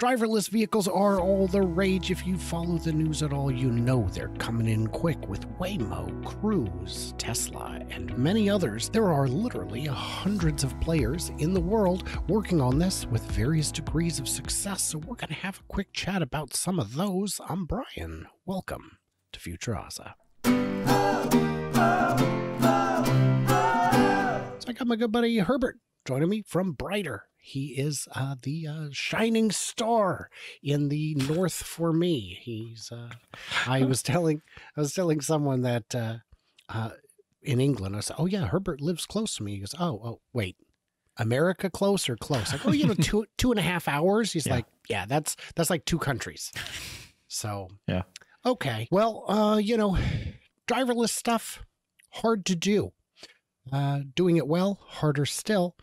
Driverless vehicles are all the rage. If you follow the news at all, you know they're coming in quick with Waymo, Cruise, Tesla, and many others. There are literally hundreds of players in the world working on this with various degrees of success, so we're going to have a quick chat about some of those. I'm Brian. Welcome to Futuraza. So I got my good buddy Herbert joining me from Brighter. He is the shining star in the north for me. He's. I was telling someone that in England, I said, "Oh yeah, Herbert lives close to me." He goes, "Oh wait, America close or close?" Like, oh, you know, two and a half hours. He's like, "Yeah, that's like two countries." So yeah, okay. Well, you know, driverless stuff hard to do. Doing it well, harder still.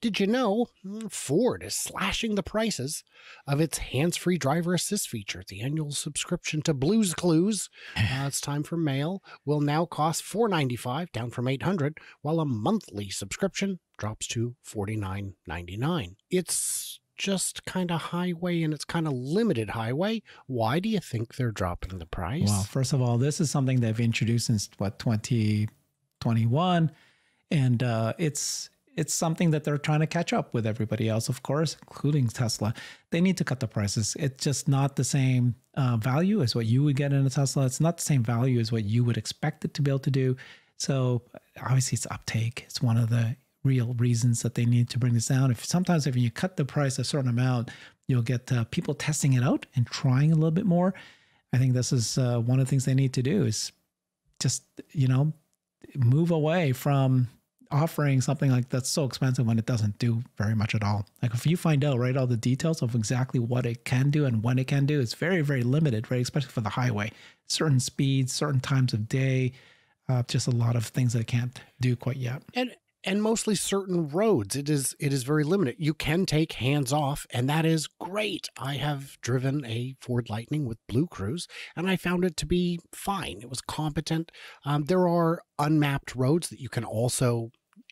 Did you know Ford is slashing the prices of its hands-free driver assist feature? The annual subscription to Blue Cruise, it's time for mail, will now cost $4.95, down from $800, while a monthly subscription drops to $49.99. It's just kind of highway, and it's kind of limited highway. Why do you think they're dropping the price? Well, first of all, this is something they've introduced since, what, 2021, and it's something that they're trying to catch up with everybody else, of course, including Tesla. They need to cut the prices. It's just not the same value as what you would get in a Tesla. It's not the same value as what you would expect it to be able to do. So obviously it's uptake. It's one of the real reasons that they need to bring this down. Sometimes if you cut the price a certain amount, you'll get people testing it out and trying a little bit more. I think this is one of the things they need to do is just, you know, move away from offering something like that's so expensive when it doesn't do very much at all. Like if you find out, right, all the details of exactly what it can do and when it can do, it's very, very limited, right? Especially for the highway, certain speeds, certain times of day, just a lot of things that it can't do quite yet. And mostly certain roads. It is very limited. You can take hands off, and that is great. I have driven a Ford Lightning with Blue Cruise, and I found it to be fine. It was competent. There are unmapped roads that you can also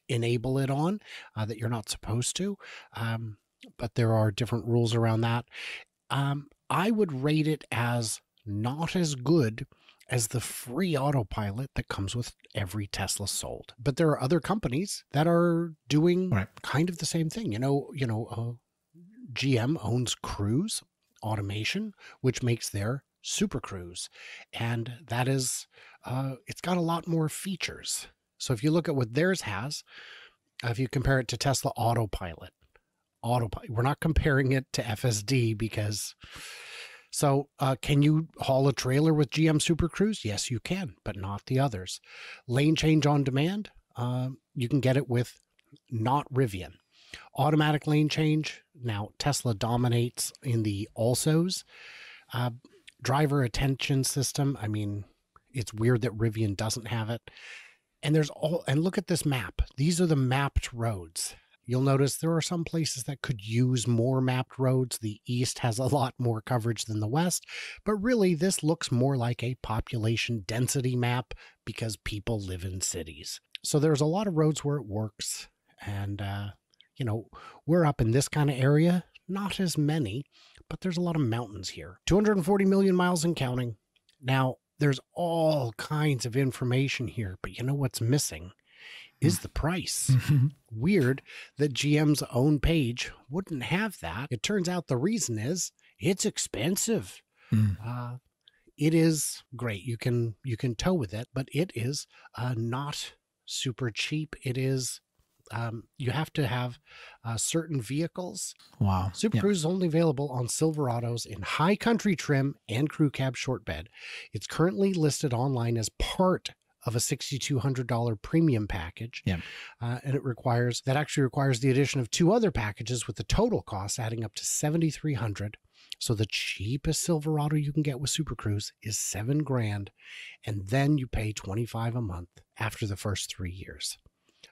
enable it on that you're not supposed to, but there are different rules around that. I would rate it as not as good as the free autopilot that comes with every Tesla sold. But there are other companies that are doing kind of the same thing. You know, GM owns Cruise Automation, which makes their Super Cruise. And that is, it's got a lot more features. So if you look at what theirs has, if you compare it to Tesla Autopilot, we're not comparing it to FSD because... So can you haul a trailer with GM Super Cruise? Yes, you can, but not the others. Lane change on demand, you can get it with not Rivian. Automatic lane change, now Tesla dominates in the alsos. Driver attention system, I mean, it's weird that Rivian doesn't have it. And there's all, and look at this map. These are the mapped roads. You'll notice there are some places that could use more mapped roads. The East has a lot more coverage than the West, but really this looks more like a population density map because people live in cities. So there's a lot of roads where it works. And, you know, we're up in this kind of area, not as many, but there's a lot of mountains here. 240 million miles and counting. Now, there's all kinds of information here, but you know what's missing? Is the price. Weird that GM's own page wouldn't have that. It turns out the reason is it's expensive. It is great. You can tow with it, but it is not super cheap. It is, you have to have certain vehicles. Wow. Super Cruise is only available on Silverados in high country trim and crew cab short bed. It's currently listed online as part of a $6,200 premium package. And it requires, that actually requires the addition of two other packages with the total cost adding up to $7,300. So the cheapest Silverado you can get with Super Cruise is $7,000. And then you pay $25 a month after the first 3 years.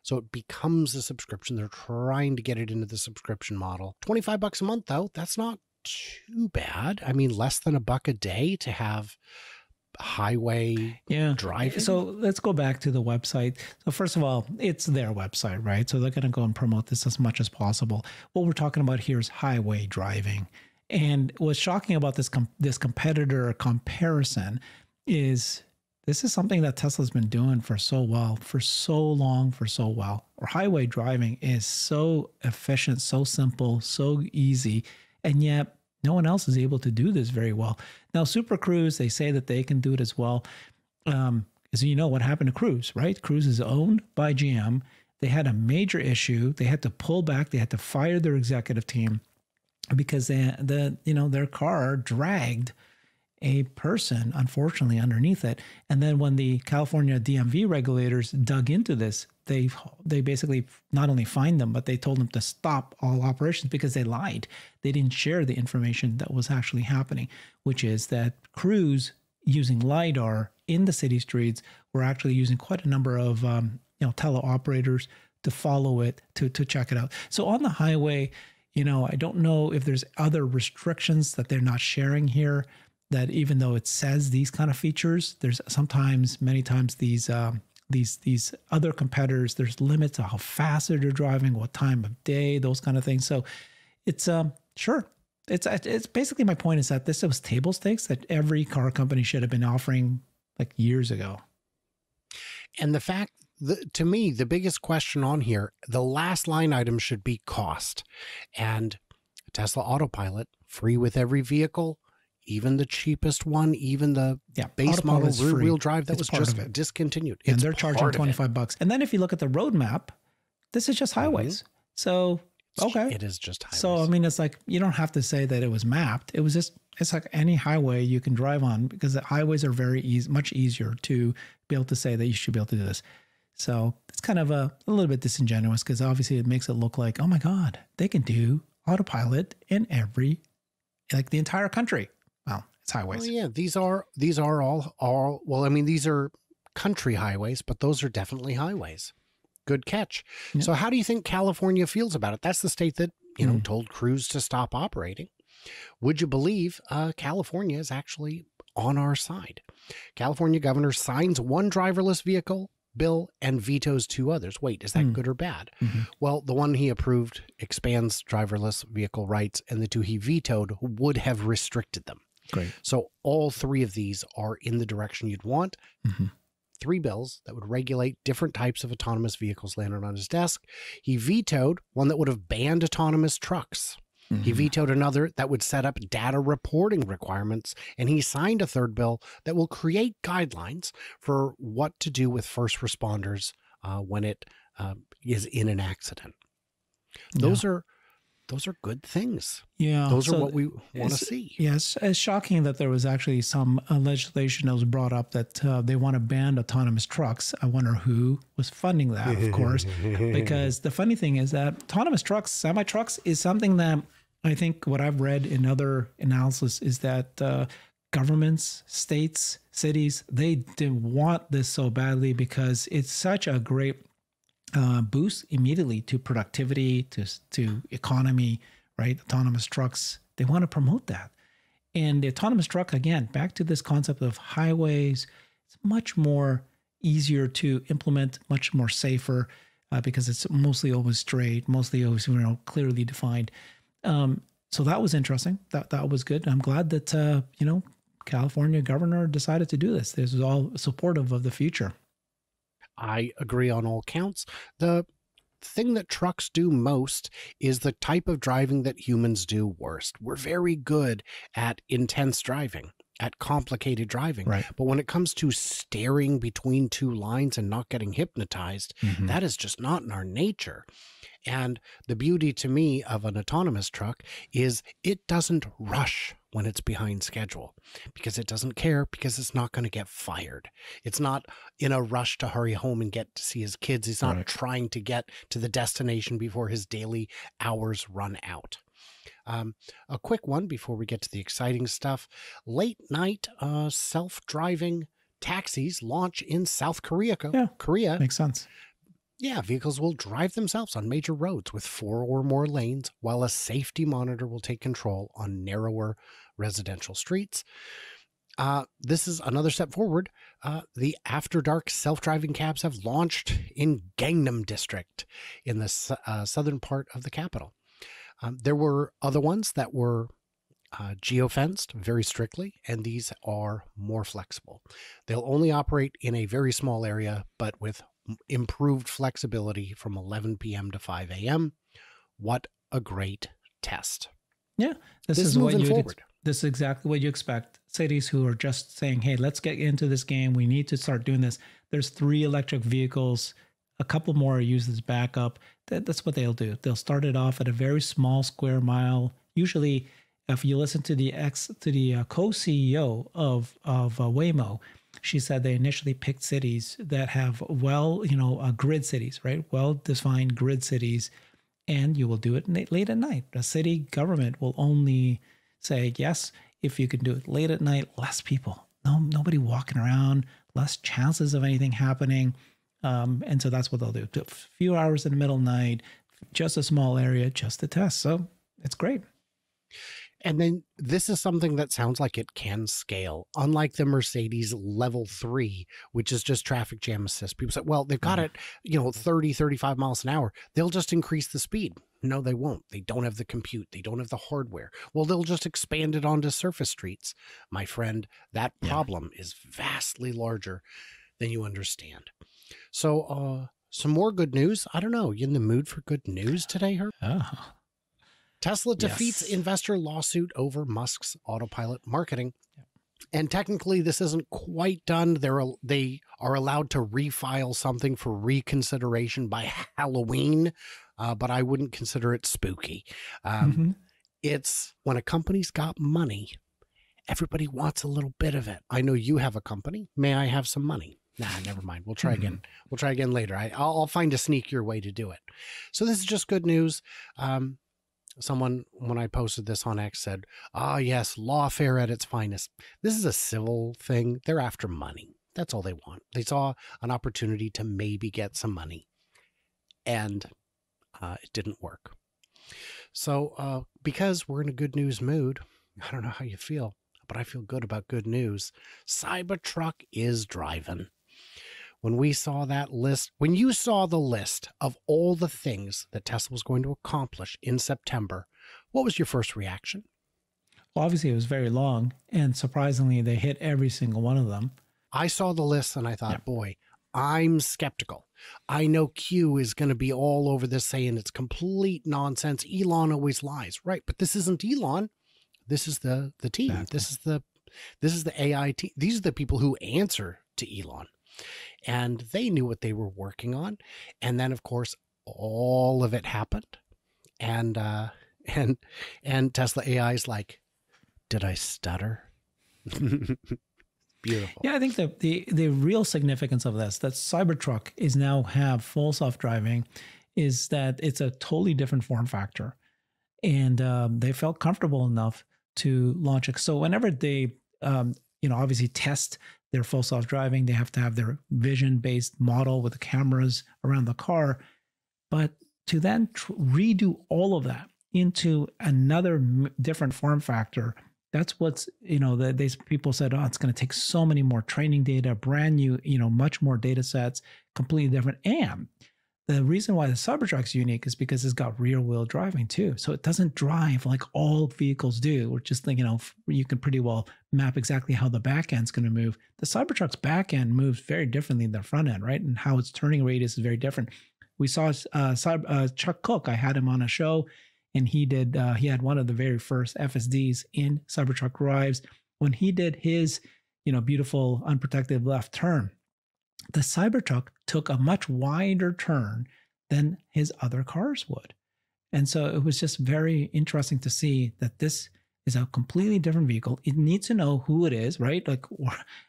So it becomes a subscription. They're trying to get it into the subscription model. $25 a month though, that's not too bad. I mean, less than $1 a day to have highway driving. So let's go back to the website. So first of all, it's their website, right? So they're going to go and promote this as much as possible. What we're talking about here is highway driving. And what's shocking about this competitor comparison is this is something that Tesla's been doing for so well, for so long, for so well. Or highway driving is so efficient, so simple, so easy, and yet no one else is able to do this very well. Now, Super Cruise, they say that they can do it as well. As you know, what happened to Cruise, right? Cruise is owned by GM. They had a major issue. They had to pull back. They had to fire their executive team because their car dragged a person, unfortunately, underneath it. And then when the California DMV regulators dug into this, they basically not only fined them, but they told them to stop all operations because they lied. They didn't share the information that was actually happening, which is that Cruise using LIDAR in the city streets were actually using quite a number of teleoperators to follow it, to check it out. So on the highway, I don't know if there's other restrictions that they're not sharing here, that even though it says these kind of features, there's many times these other competitors, there's limits to how fast they're driving, what time of day, those kind of things. So it's it's basically, my point is that this was table stakes that every car company should have been offering like years ago. And the fact that, to me, the biggest question on here, the last line item should be cost. And Tesla Autopilot, free with every vehicle, even the cheapest one, even the base model rear-wheel drive that was just discontinued. And they're charging $25. And then if you look at the roadmap, this is just highways. Mm-hmm. So, okay. It is just highways. So, I mean, it's like, you don't have to say that it was mapped. It was just, it's like any highway you can drive on, because the highways are very easy, much easier to be able to say that you should be able to do this. So it's kind of a little bit disingenuous, because obviously it makes it look like, oh my God, they can do autopilot in the entire country. Well, it's highways. Well, yeah, these are all well, I mean, these are country highways, but those are definitely highways. Good catch. Yeah. So how do you think California feels about it? That's the state that, you know, told Cruise to stop operating. Would you believe California is actually on our side? California governor signs one driverless vehicle bill and vetoes two others. Wait, is that good or bad? Mm-hmm. Well, the one he approved expands driverless vehicle rights, and the two he vetoed would have restricted them. Great. So all three of these are in the direction you'd want. Mm-hmm. Three bills that would regulate different types of autonomous vehicles landed on his desk. He vetoed one that would have banned autonomous trucks. Mm-hmm. He vetoed another that would set up data reporting requirements. And he signed a third bill that will create guidelines for what to do with first responders when it is in an accident. Those are good things. Yeah. Those are what we want to see. Yes. It's shocking that there was actually some legislation that was brought up that they want to ban autonomous trucks. I wonder who was funding that, of course, because the funny thing is that autonomous trucks, semi-trucks, is something that I think what I've read in other analysis is that governments, states, cities, they didn't want this so badly because it's such a great boost immediately to productivity, to economy, right? Autonomous trucks, they want to promote that. And the autonomous truck, again, back to this concept of highways, it's much more easier to implement, much more safer because it's mostly always straight, mostly always clearly defined. So that was interesting. That was good. I'm glad that California governor decided to do this. This is all supportive of the future. I agree on all counts. The thing that trucks do most is the type of driving that humans do worst. We're very good at intense driving, at complicated driving. Right. But when it comes to staring between two lines and not getting hypnotized, that is just not in our nature. And the beauty to me of an autonomous truck is it doesn't rush when it's behind schedule, because it doesn't care, because it's not going to get fired. It's not in a rush to hurry home and get to see his kids. He's not trying to get to the destination before his daily hours run out. A quick one before we get to the exciting stuff. Late night self-driving taxis launch in South Korea. Yeah, Korea. Makes sense. Yeah, vehicles will drive themselves on major roads with 4 or more lanes, while a safety monitor will take control on narrower residential streets. This is another step forward. The after dark self-driving cabs have launched in Gangnam District in the southern part of the capital. There were other ones that were geofenced very strictly, and these are more flexible. They'll only operate in a very small area, but with improved flexibility from 11 p.m. to 5 a.m. What a great test. Yeah, this is what you would, this is exactly what you expect. Cities who are just saying, hey, let's get into this game. We need to start doing this. There's 3 electric vehicles. A couple more are used as backup. That's what they'll do. They'll start it off at a very small square mile. Usually, if you listen to the co-CEO of Waymo, she said they initially picked cities that have grid cities, right? Well-defined grid cities, and you will do it late at night. The city government will only say yes if you can do it late at night. Less people, nobody walking around, less chances of anything happening. And so that's what they'll do. A few hours in the middle of the night, just a small area, just to test. So it's great. And then this is something that sounds like it can scale, unlike the Mercedes level 3, which is just traffic jam assist. People say, well, they've got it, 30, 35 miles an hour. They'll just increase the speed. No, they won't. They don't have the compute. They don't have the hardware. Well, they'll just expand it onto surface streets. My friend, that problem is vastly larger than you understand. So some more good news. I don't know. You in the mood for good news today, Herb? Oh. Tesla defeats investor lawsuit over Musk's autopilot marketing. Yep. And technically, this isn't quite done. They are allowed to refile something for reconsideration by Halloween, but I wouldn't consider it spooky. It's when a company's got money, everybody wants a little bit of it. I know you have a company. May I have some money? Nah, never mind. We'll try again. We'll try again later. I'll find a sneakier way to do it. So this is just good news. Someone, when I posted this on X, said, "Ah, yes, lawfare at its finest." This is a civil thing. They're after money. That's all they want. They saw an opportunity to maybe get some money, and it didn't work. So because we're in a good news mood, I don't know how you feel, but I feel good about good news. Cybertruck is driving. When we saw that list, when you saw the list of all the things that Tesla was going to accomplish in September, what was your first reaction? Well, obviously it was very long, and surprisingly, they hit every single one of them. I saw the list and I thought, boy, I'm skeptical. I know Q is going to be all over this saying it's complete nonsense. Elon always lies, right? But this isn't Elon. This is the team. Exactly. This is the AI team. These are the people who answer to Elon. And they knew what they were working on. And then, of course, all of it happened. And Tesla AI is like, did I stutter? Beautiful. Yeah, I think the real significance of this, that Cybertruck is now have full self-driving, is that it's a totally different form factor. And they felt comfortable enough to launch it. So whenever they, obviously test their full self-driving, they have to have their vision-based model with the cameras around the car. But to then redo all of that into another different form factor, that's what's, these people said, oh, it's going to take so many more training data, brand new, much more data sets, completely different. And the reason why the Cybertruck's unique is because it's got rear-wheel driving too. So it doesn't drive like all vehicles do, which is you can pretty well map exactly how the back end's going to move. The Cybertruck's back end moves very differently than the front end, right? And how its turning radius is very different. We saw Chuck Cook. I had him on a show, and he had one of the very first FSDs in Cybertruck drives. When he did his, beautiful unprotected left turn, the Cybertruck took a much wider turn than his other cars would. And so it was just very interesting to see that this is a completely different vehicle. It needs to know who it is, right? Like,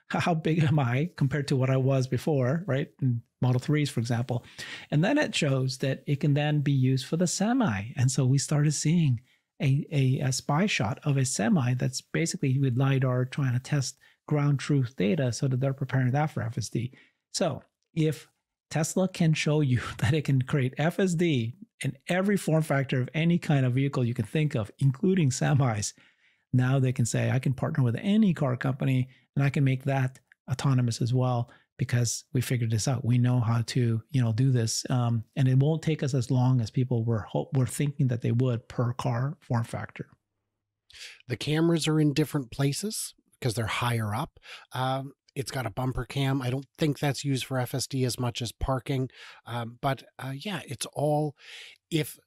how big am I compared to what I was before, right? Model 3s, for example. And then it shows that it can then be used for the semi. And so we started seeing a spy shot of a semi that's basically with LIDAR trying to test ground truth data so that they're preparing that for FSD. So if Tesla can show you that it can create FSD in every form factor of any kind of vehicle you can think of, including semis, now they can say, I can partner with any car company and I can make that autonomous as well, because we figured this out. We know how to, do this. And it won't take us as long as people were thinking that they would per car form factor. The cameras are in different places because they're higher up. It's got a bumper cam. I don't think that's used for FSD as much as parking. Yeah, it's all, if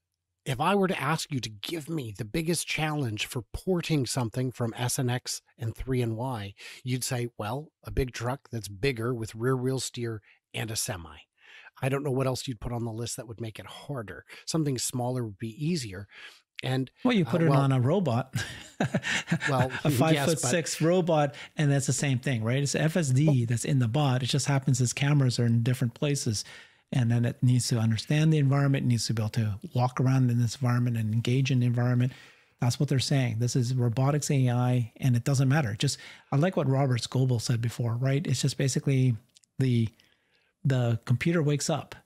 I were to ask you to give me the biggest challenge for porting something from S and X and 3 and Y, you'd say, well, a big truck that's bigger with rear wheel steer and a semi. I don't know what else you'd put on the list that would make it harder. Something smaller would be easier. And well, you put it on a robot, well, a 5'6" robot, and that's the same thing, right? It's FSD that's in the bot. It just happens as cameras are in different places, and then it needs to understand the environment, it needs to be able to walk around in this environment and engage in the environment. That's what they're saying. This is robotics AI, and it doesn't matter. Just I like what Robert Scoble said before, right? It's just basically the computer wakes up,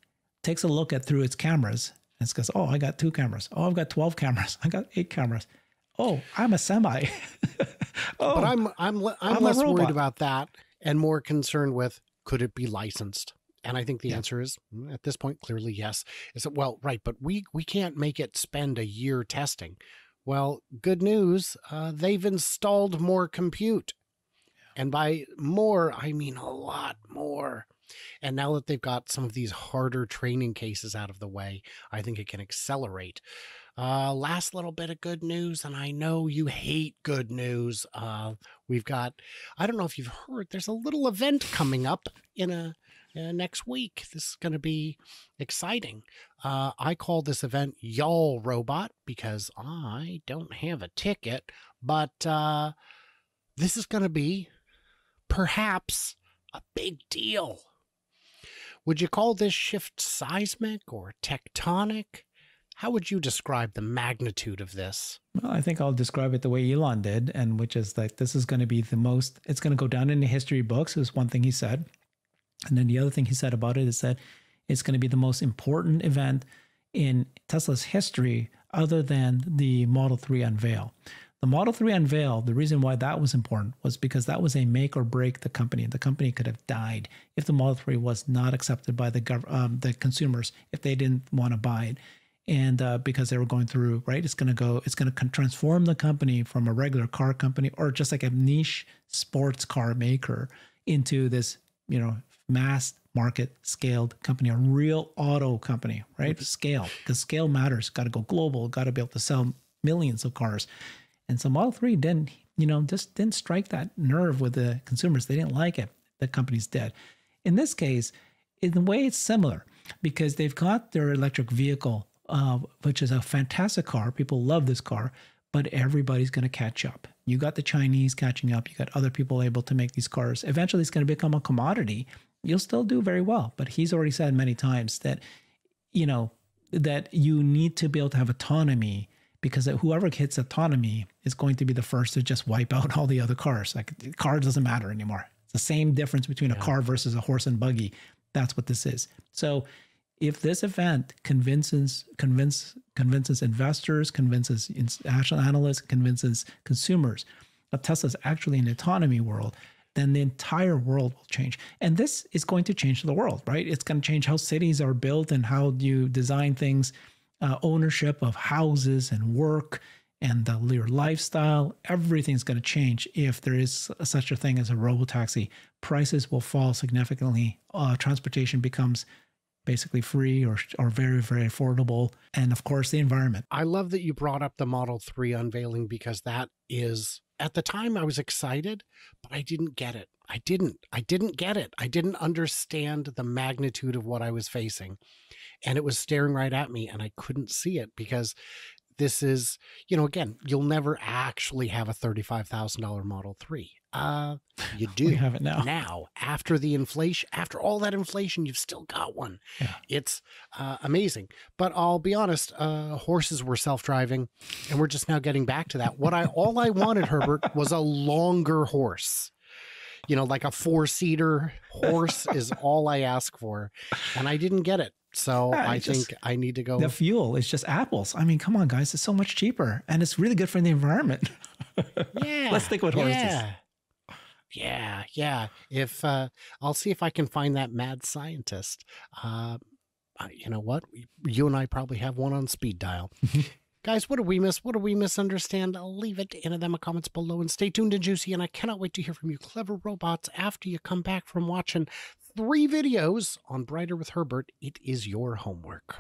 takes a look at through its cameras. And it's because, oh, I got 2 cameras. Oh, I've got 12 cameras. I got 8 cameras. Oh, I'm a semi. Oh, but I'm less worried about that and more concerned with, could it be licensed? And I think the answer is, at this point, clearly yes. It's, well, right, but we can't make it spend a year testing. Well, good news, they've installed more compute. And by more, I mean a lot more. And now that they've got some of these harder training cases out of the way, I think it can accelerate. Last little bit of good news, and I know you hate good news. We've got, I don't know if you've heard, there's a little event coming up in next week. This is going to be exciting. I call this event Y'all Robot because I don't have a ticket, but this is going to be perhaps a big deal. Would you call this shift seismic or tectonic? How would you describe the magnitude of this? Well, I think I'll describe it the way Elon did, and which is that this is going to be the most, it's going to go down in the history books, is one thing he said. And then the other thing he said about it is that it's going to be the most important event in Tesla's history other than the Model 3 unveil. The Model 3 unveil, the reason why that was important was because that was a make or break the company. The company could have died if the Model 3 was not accepted by the consumers, if they didn't want to buy it. And because they were going through, right, it's going to transform the company from a regular car company or just like a niche sports car maker into this, you know, mass market scaled company, a real auto company, right? Scale, because scale matters. Got to go global, got to be able to sell millions of cars. And so Model 3 didn't, you know, just didn't strike that nerve with the consumers. They didn't like it. The company's dead. In this case, in a way, it's similar because they've got their electric vehicle, which is a fantastic car. People love this car, but everybody's going to catch up. You got the Chinese catching up. You got other people able to make these cars. Eventually, it's going to become a commodity. You'll still do very well. But he's already said many times that, you know, that you need to be able to have autonomy, because whoever hits autonomy is going to be the first to just wipe out all the other cars. Like the car doesn't matter anymore. It's the same difference between a car versus a horse and buggy. That's what this is. So if this event convinces investors, convinces international analysts, convinces consumers that Tesla's actually an autonomy world, then the entire world will change. And this is going to change the world, right? It's going to change how cities are built and how you design things. Ownership of houses and work and your lifestyle, everything's going to change if there is such a thing as a robotaxi. Prices will fall significantly. Transportation becomes basically free or very, very affordable. And of course, the environment. I love that you brought up the Model 3 unveiling because that is, at the time I was excited, but I didn't get it. I didn't get it. I didn't understand the magnitude of what I was facing. And it was staring right at me and I couldn't see it because this is, you know, again, you'll never actually have a $35,000 Model 3. You do have it now. Now, after the inflation, after all that inflation, you've still got one. Yeah. It's amazing. But I'll be honest, horses were self-driving and we're just now getting back to that. All I wanted, Herbert, was a longer horse. You know, like a 4-seater horse is all I ask for. And I didn't get it. So yeah, I think I need to go. The fuel is just apples. I mean, come on, guys. It's so much cheaper. And it's really good for the environment. Yeah. Let's think about horses. Yeah. If I'll see if I can find that mad scientist. You know what? You and I probably have one on speed dial. Guys, what do we miss? What do we misunderstand? I'll leave it in the comments below and stay tuned and juicy. And I cannot wait to hear from you clever robots after you come back from watching 3 videos on Brighter with Herbert. It is your homework.